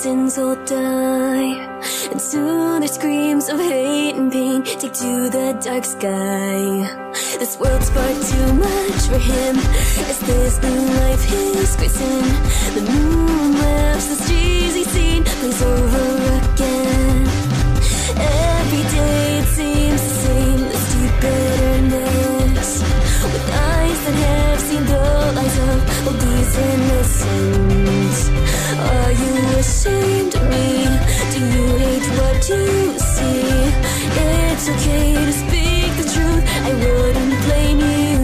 thousands will die, and soon their screams of hate and pain take to the dark sky. This world's far too much for him, as this new life is great sin. The moon laughs, this cheesy scene plays over again. Every day it seems the same, this deep bitterness, with eyes that have seen the lies of all these innocents. Are you ashamed of me? Do you hate what you see? It's okay to speak the truth, I wouldn't blame you.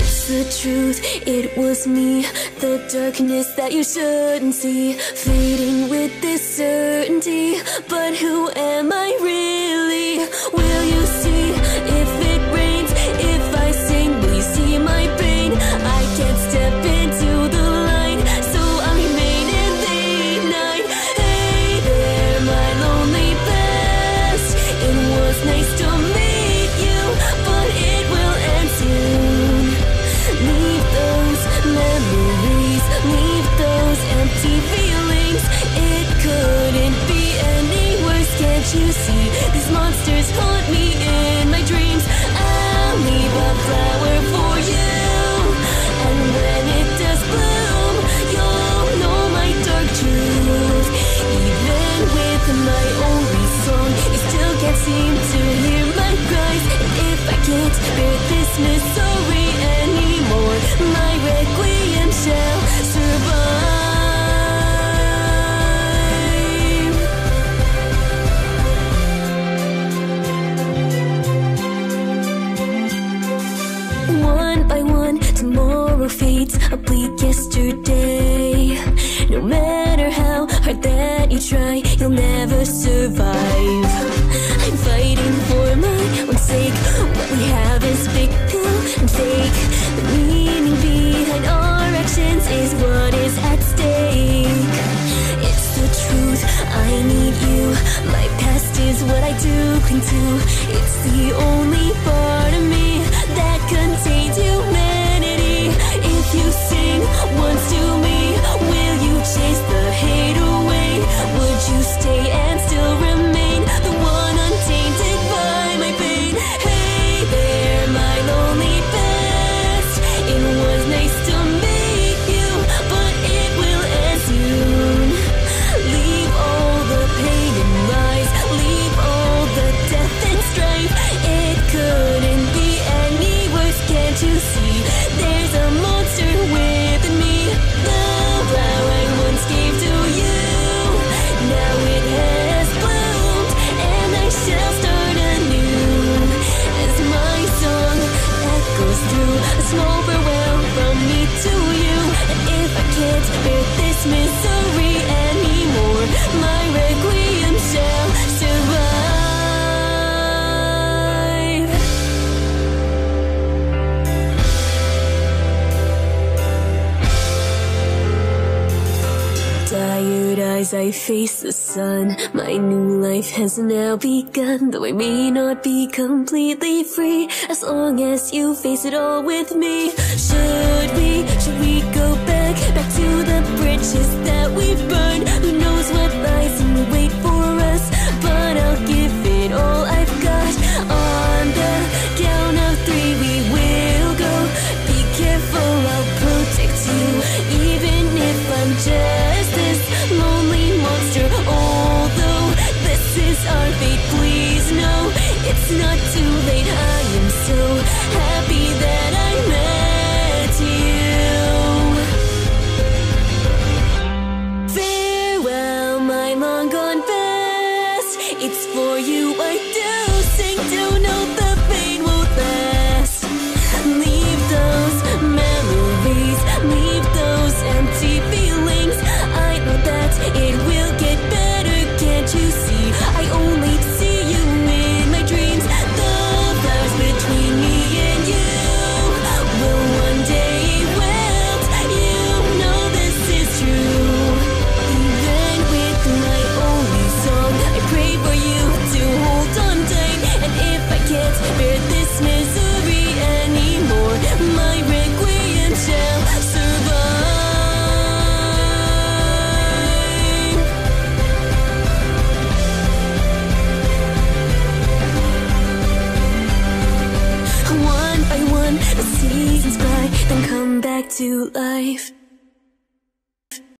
It's the truth, it was me, the darkness that you shouldn't see, fading with this certainty, but who am I really? Will you see if it rains, if I sing, will you see my pain? I can't step into the light, so I'll remain in the night. Hey there, my lonely past, it was nice to meet you, but it will end soon. Leave those memories, leave those empty feelings, it couldn't be any worse, can't you see? These monsters haunt me in my dreams. I'll leave a flower for you, and when it does bloom, you'll know my dark truth. Even with my only song, you still can't seem to hear my cries. And if I can't bear this misery anymore, my requiem shall survive. One by one, tomorrow fades, a bleak yesterday. No matter how hard that you try, you'll never survive. I'm fighting for my own sake, what we have is big pill and fake. The meaning behind our actions is what is at stake. It's the truth, I need you, my past is what I do cling to. It's the only part of me that contains humanity. If you sing once to me, will you chase the hate away? Would you stay and still remain the one untainted by my pain? Hey there, my lonely past, it was nice to meet you, but it will end soon. Leave all the pain and lies, leave all the death and strife, it couldn't be. Can't you see, there's a monster within me? The flower I once gave to you, now it has bloomed, and I shall start anew. As my song echoes through a small farewell from me to you. And if I can't bear this misery anymore, my requiem shall survive. Tired eyes, I face the sun. My new life has now begun. Though I may not be completely free, as long as you face it all with me. Should we go back to the bridges that we've burned? Who knows what lies in wait for us? But I'll give it all I've got. On the count of three, we will go. Be careful, I'll protect you, even if I'm just lonely monster. Although this is our fate, please know it's not too late. I am so happy that I met you. Farewell, and come back to life.